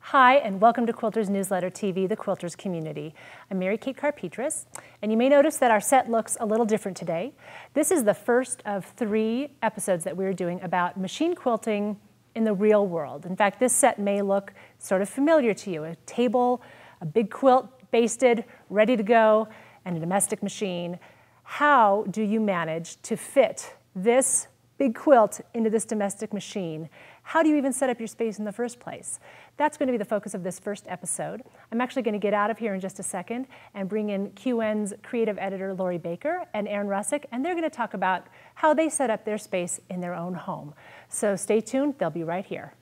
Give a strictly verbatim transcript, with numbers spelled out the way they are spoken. Hi, and welcome to Quilters Newsletter T V, the Quilters Community. I'm Mary-Kate Carpetris, and you may notice that our set looks a little different today. This is the first of three episodes that we're doing about machine quilting in the real world. In fact, this set may look sort of familiar to you. A table, a big quilt, basted, ready to go, and a domestic machine. How do you manage to fit this big quilt into this domestic machine? How do you even set up your space in the first place? That's going to be the focus of this first episode. I'm actually going to get out of here in just a second and bring in Q N's creative editor, Lori Baker, and Erin Russek, and they're going to talk about how they set up their space in their own home. So stay tuned, they'll be right here.